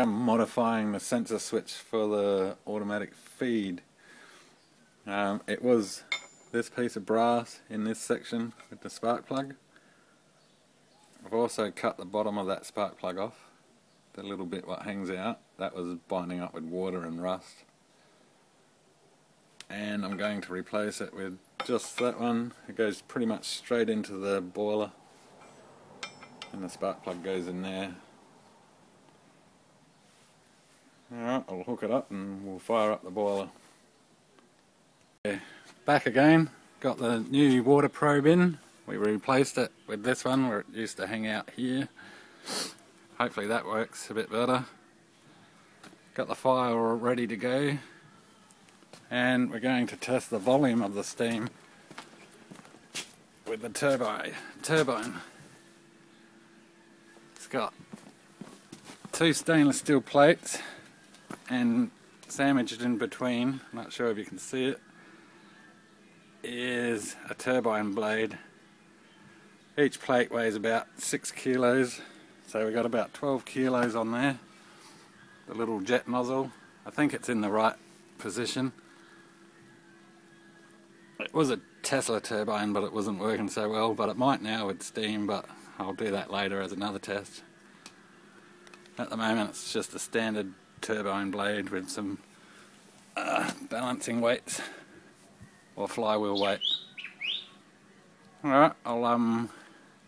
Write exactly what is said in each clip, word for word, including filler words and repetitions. I'm modifying the sensor switch for the automatic feed. Um, it was this piece of brass in this section with the spark plug. I've also cut the bottom of that spark plug off, the little bit what hangs out. That was binding up with water and rust. And I'm going to replace it with just that one. It goes pretty much straight into the boiler, and the spark plug goes in there. Alright, I'll hook it up and we'll fire up the boiler. Okay, back again, got the new water probe in. We replaced it with this one where it used to hang out here. Hopefully that works a bit better. Got the fire all ready to go, and we're going to test the volume of the steam with the turbine. turbine. It's got two stainless steel plates, and sandwiched in between, I'm not sure if you can see it, is a turbine blade. Each plate weighs about six kilos, so we've got about twelve kilos on there. The little jet nozzle, I think it's in the right position. It was a Tesla turbine, but it wasn't working so well, but it might now with steam, but I'll do that later as another test. At the moment it's just a standard turbine blade with some uh, balancing weights or flywheel weight. Alright, I'll um,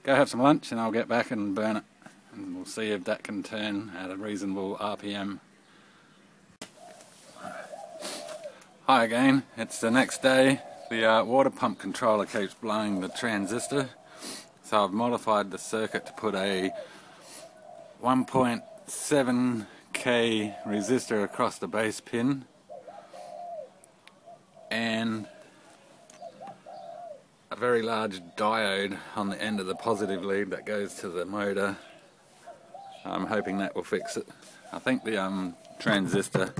go have some lunch and I'll get back and burn it, and we'll see if that can turn at a reasonable R P M. Hi again, it's the next day. The uh, water pump controller keeps blowing the transistor, so I've modified the circuit to put a one point seven K resistor across the base pin, and a very large diode on the end of the positive lead that goes to the motor. I'm hoping that will fix it. I think the um, transistor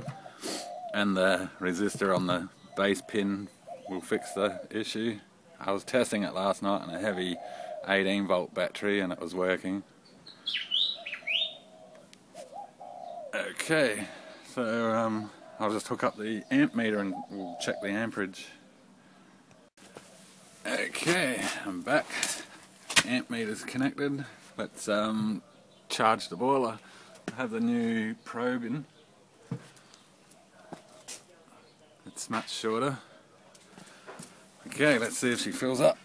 and the resistor on the base pin will fix the issue. I was testing it last night on a heavy eighteen volt battery and it was working. Okay, so um, I'll just hook up the amp meter and we'll check the amperage. Okay, I'm back. Amp meter's connected. Let's um, charge the boiler. I have the new probe in. It's much shorter. Okay, let's see if she fills up.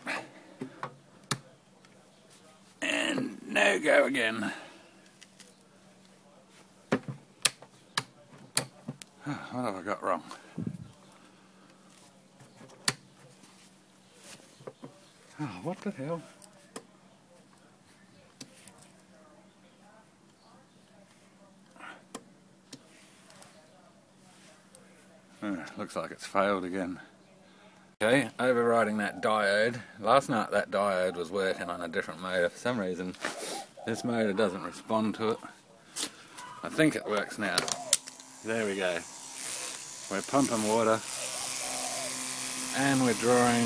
And no go again. What have I got wrong? Oh, what the hell? Oh, looks like it's failed again. Okay, overriding that diode. Last night that diode was working on a different motor. For some reason, this motor doesn't respond to it. I think it works now. There we go. We're pumping water and we're drawing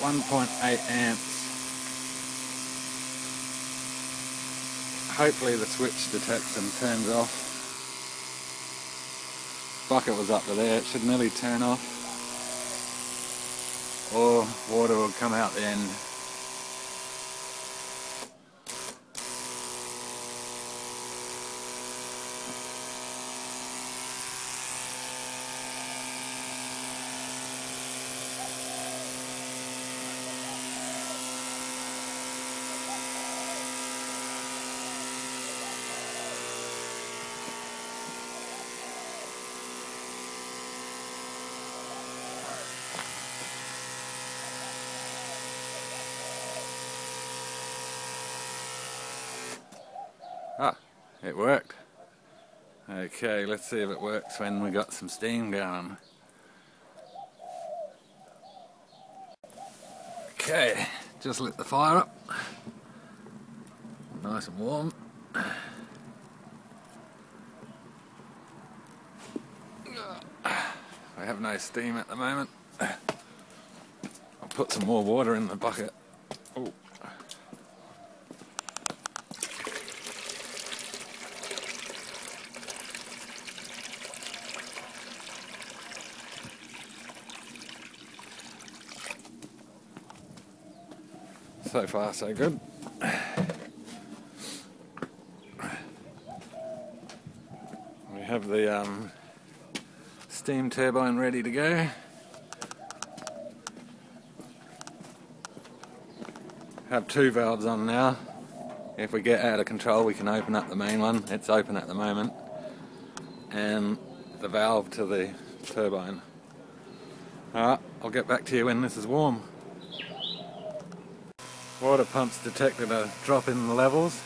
one point eight amps. Hopefully the switch detects and turns off. Bucket was up to there, it should nearly turn off, or water will come out the end. Ah, it worked. Okay, let's see if it works when we got some steam going. Okay, just lit the fire up. Nice and warm. I have no steam at the moment. I'll put some more water in the bucket. Oh. So far, so good. We have the um, steam turbine ready to go. Have two valves on now. If we get out of control, we can open up the main one. It's open at the moment. And the valve to the turbine. Alright, I'll get back to you when this is warm. Water pumps detected a drop in the levels.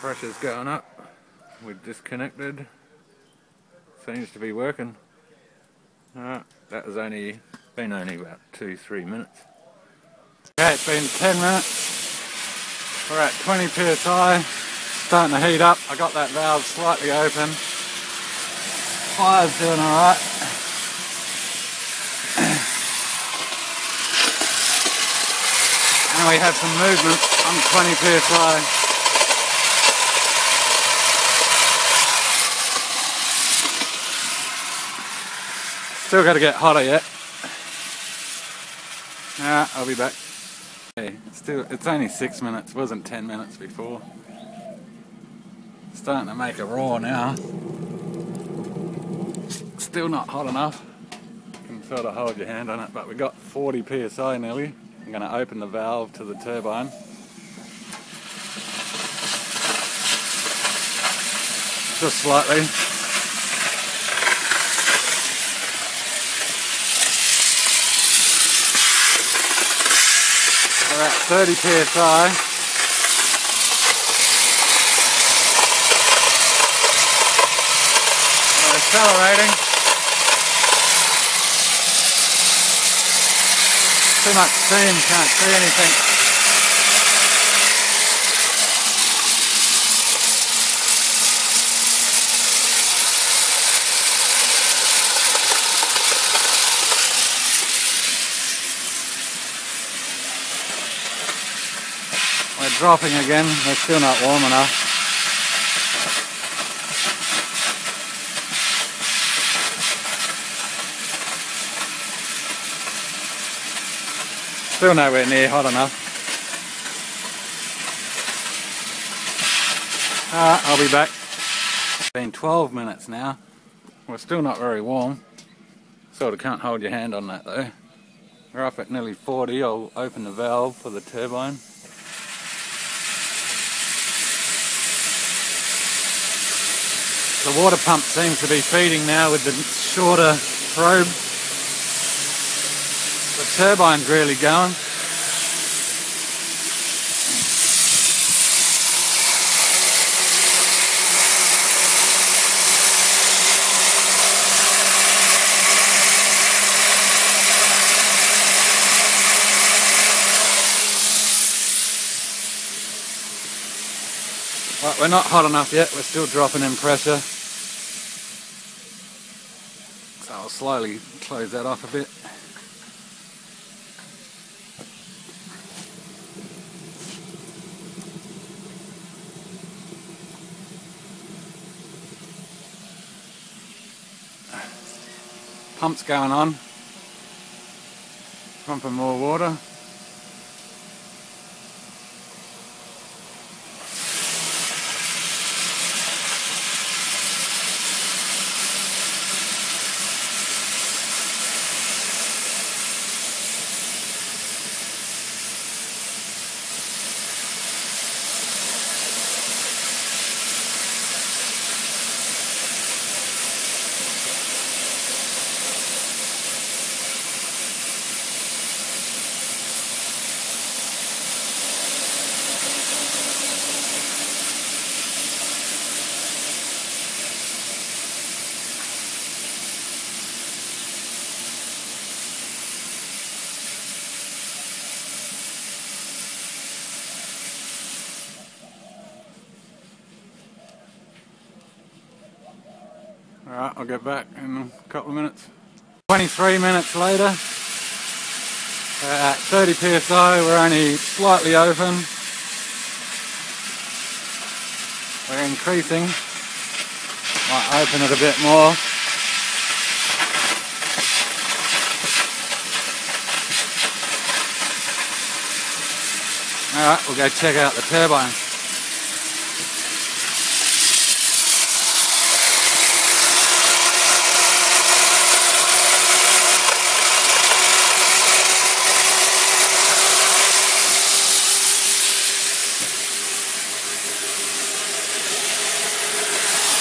Pressure's going up. We've disconnected. Seems to be working. Alright, that was only been only about two, three minutes. Okay, it's been ten minutes. We're at twenty P S I, starting to heat up. I got that valve slightly open. Fire's doing alright. And we have some movement on twenty P S I. Still got to get hotter yet. Nah, I'll be back. Hey, still, it's only six minutes. It wasn't ten minutes before. Starting to make a roar now. Still not hot enough. You can sort of hold your hand on it, but we got forty P S I nearly. I'm going to open the valve to the turbine. Just slightly. We're at thirty P S I. We're accelerating. Too much steam, can't see anything. We're dropping again, they're still not warm enough. Still nowhere near hot enough. Alright, I'll be back. It's been twelve minutes now. We're still not very warm. Sort of can't hold your hand on that though. We're up at nearly forty, I'll open the valve for the turbine. The water pump seems to be feeding now with the shorter probe. The turbine's really going. Right, we're not hot enough yet, we're still dropping in pressure. I'll slowly close that off a bit. Pump's going on. Pumping more water. Alright, I'll get back in a couple of minutes. twenty-three minutes later, at thirty P S I, we're only slightly open. We're increasing. Might open it a bit more. Alright, we'll go check out the turbine.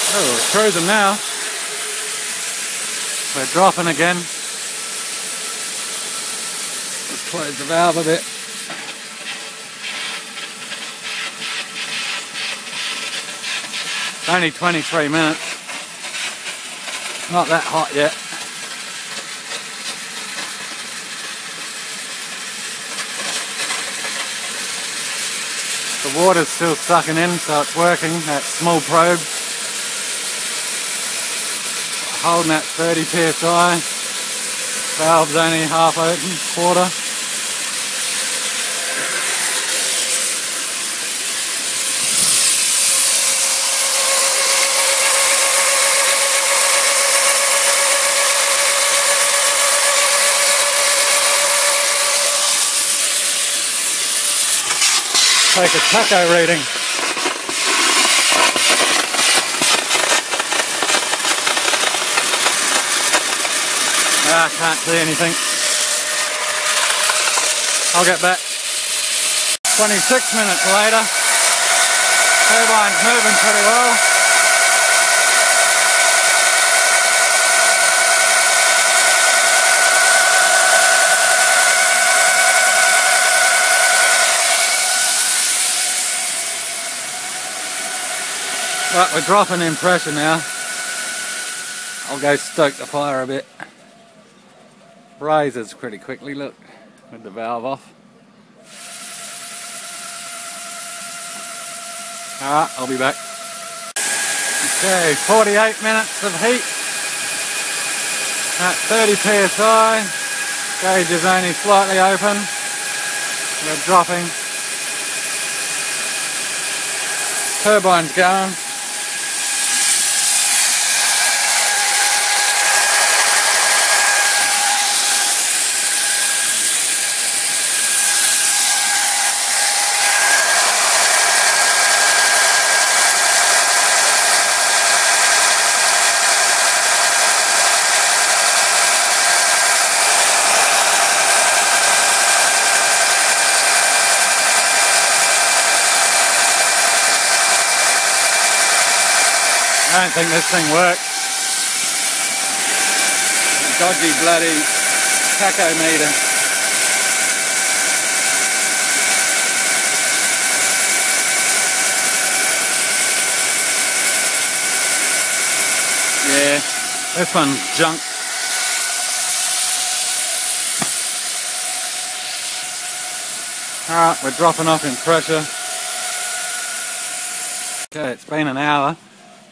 Oh, we're cruising now. We're dropping again. Let's close the valve a bit. It's only twenty-three minutes. Not that hot yet. The water's still sucking in, so it's working. That small probe holding that thirty P S I. Valve's only half open, quarter. Take a taco reading. Ah, I can't see anything. I'll get back. twenty-six minutes later, turbine's moving pretty well. Right, we're dropping in pressure now. I'll go stoke the fire a bit. Rises pretty quickly, look, with the valve off. Alright, I'll be back. Okay, forty-eight minutes of heat. At thirty P S I. Gauge is only slightly open. We're dropping. Turbine's going. I don't think this thing works. Dodgy bloody taco meter. Yeah, this one's junk. Alright, we're dropping off in pressure. Okay, it's been an hour.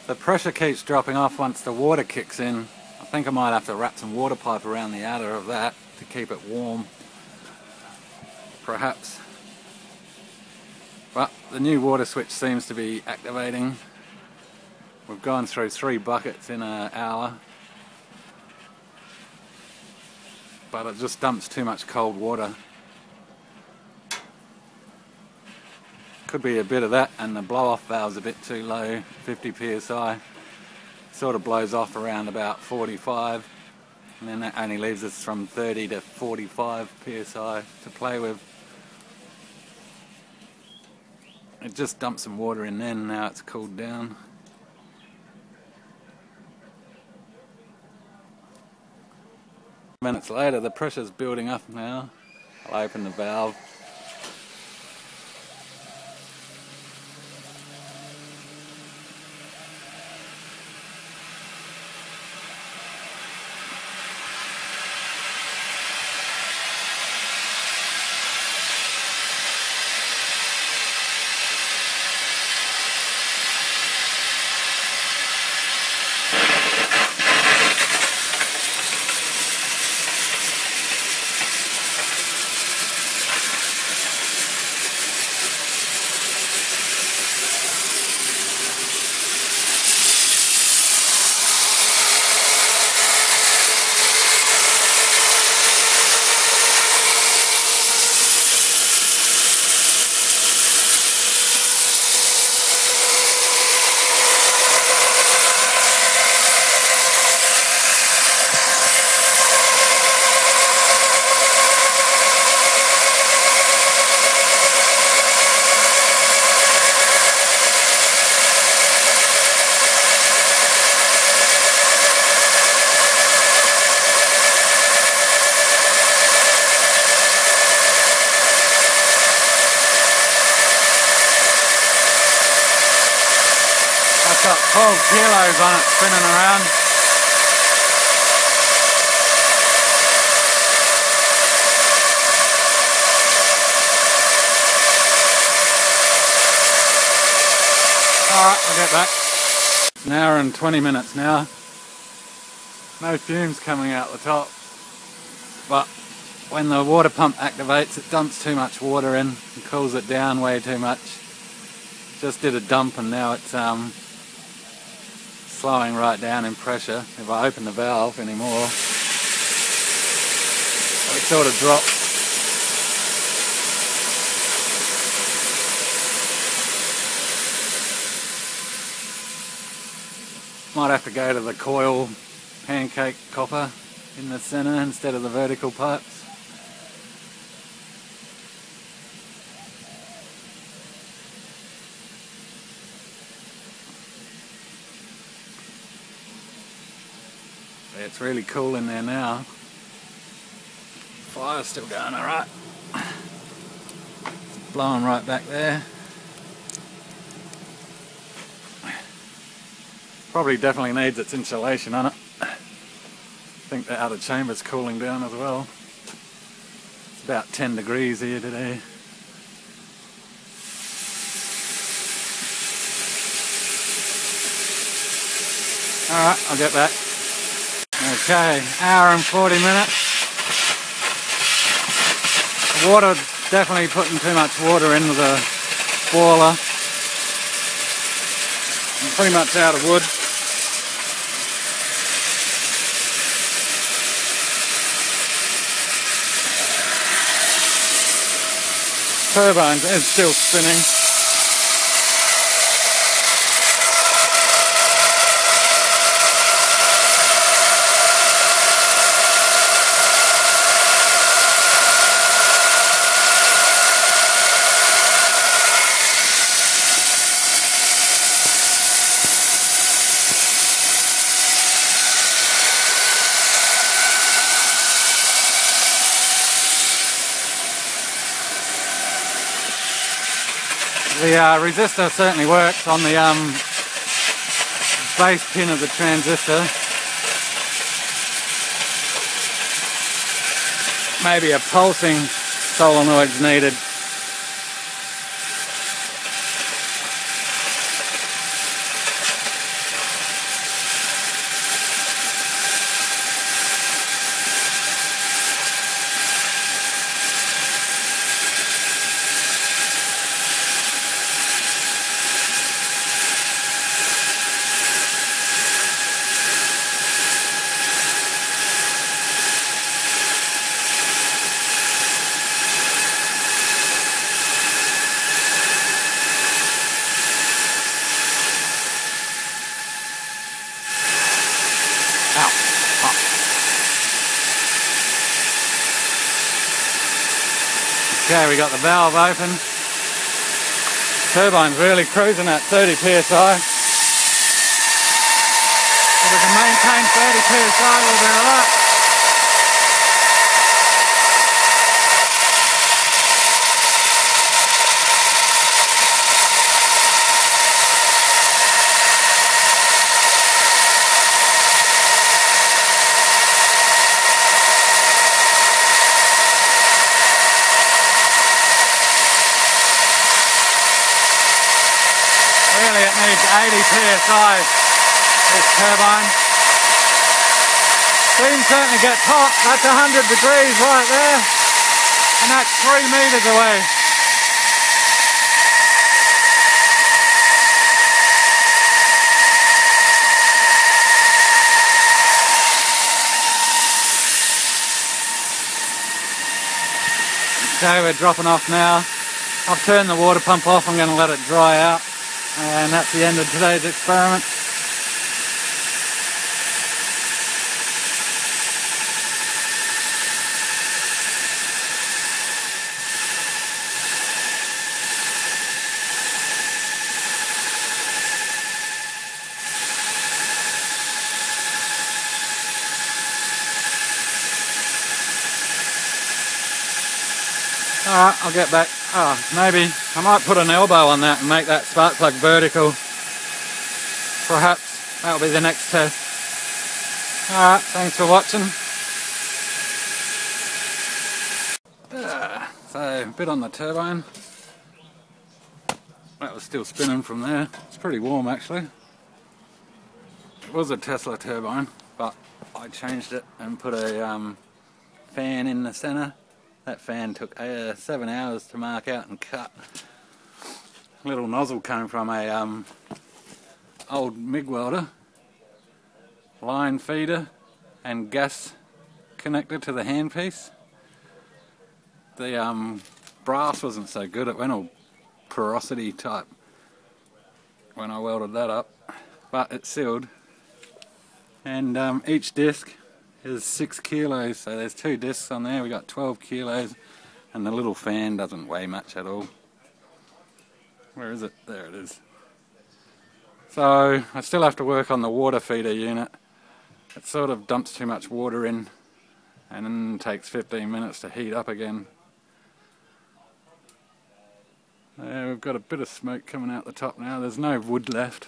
The pressure keeps dropping off once the water kicks in. I think I might have to wrap some water pipe around the outer of that to keep it warm, perhaps. But the new water switch seems to be activating. We've gone through three buckets in an hour. But it just dumps too much cold water. Could be a bit of that, and the blow-off valve's a bit too low, fifty P S I. Sort of blows off around about forty-five, and then that only leaves us from thirty to forty-five P S I to play with. It just dumped some water in then, now it's cooled down. Minutes later, the pressure's building up now. I'll open the valve. it's got twelve kilos on it spinning around. Alright, I'll get back. It's an hour and twenty minutes now. No fumes coming out the top, but when the water pump activates, it dumps too much water in and cools it down way too much. Just did a dump and now it's um, slowing right down in pressure. If I open the valve anymore, it sort of drops. Might have to go to the coil pancake copper in the center instead of the vertical pipes. It's really cool in there now. Fire's still going alright. It's blowing right back there. Probably definitely needs its insulation on it. I think the outer chamber's cooling down as well. It's about ten degrees here today. Alright, I'll get back. Okay, hour and forty minutes. The water, definitely putting too much water into the boiler. I'm pretty much out of wood. Turbine is still spinning. The uh, resistor certainly works on the um, base pin of the transistor. Maybe a pulsing solenoid's needed. Okay, we got the valve open. The turbine's really cruising at thirty P S I. If we can maintain thirty P S I, we'll be alright. eighty P S I, this turbine. Steam certainly gets hot. That's one hundred degrees right there, and that's three meters away. Okay, we're dropping off now. I've turned the water pump off. I'm going to let it dry out. And that's the end of today's experiment. Alright, I'll get back. Ah, oh, maybe I might put an elbow on that and make that spark plug vertical. perhaps that'll be the next test. Alright, thanks for watching. Uh, so, a bit on the turbine. That was still spinning from there. It's pretty warm actually. It was a Tesla turbine, but I changed it and put a um, fan in the center. That fan took uh, seven hours to mark out and cut. Little nozzle came from a um, old MIG welder, line feeder and gas connector to the handpiece. The um, brass wasn't so good, it went all porosity type when I welded that up, but it's sealed. And um, each disc is six kilos, so there's two discs on there. We got twelve kilos, and the little fan doesn't weigh much at all. Where is it? There it is. So I still have to work on the water feeder unit. It sort of dumps too much water in and then takes fifteen minutes to heat up again. There, we've got a bit of smoke coming out the top now. There's no wood left.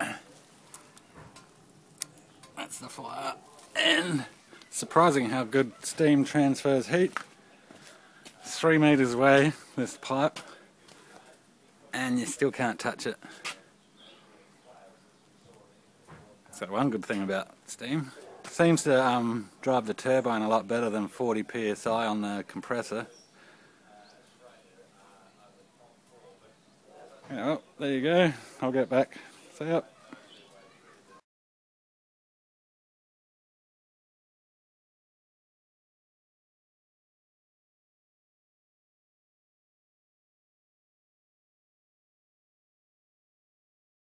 That's the fire. And surprising how good steam transfers heat. It's three meters away, this pipe, and you still can't touch it. So one good thing about steam. Seems to um, drive the turbine a lot better than forty P S I on the compressor. Yeah, well, there you go. I'll get back. See ya.